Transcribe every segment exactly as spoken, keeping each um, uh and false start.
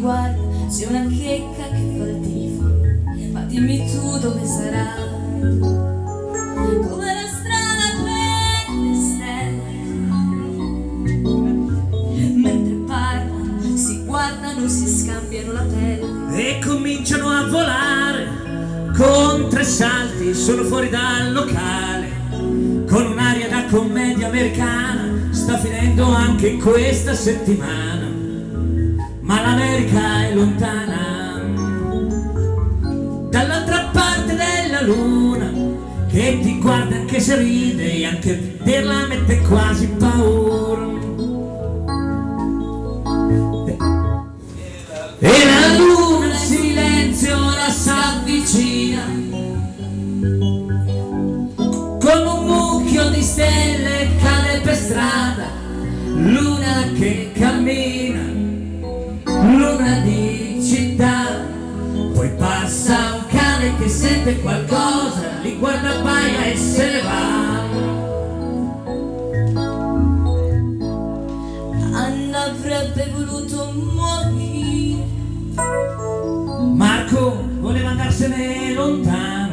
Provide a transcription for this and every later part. guarda, c'è una checca che fa il tifo, ma dimmi tu dove sarà. Come la strada per le stelle, mentre parlano, si guardano, si scambiano la pelle e cominciano a volare. Con tre salti sono fuori dal locale, con un'aria da commedia americana. Sta finendo anche questa settimana, ma l'America è lontana. Dall'altra parte della luna che ti guarda anche se ride, e anche vederla mette quasi paura. E la luna in silenzio ora s'avvicina, come un mucchio di stelle cade per strada. Luna che cammina, luna di città. Poi passa un cane che sente qualcosa, li guarda, baia e se ne va. Anna avrebbe voluto morire, Marco voleva andarsene lontano.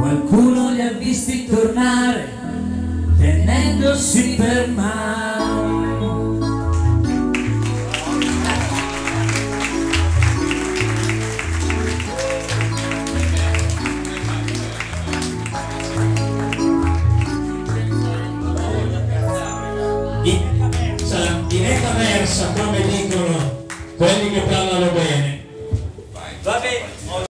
Qualcuno li ha visti tornare tenendosi per mano. Diretta versa, come dicono quelli che parlano bene. Va bene.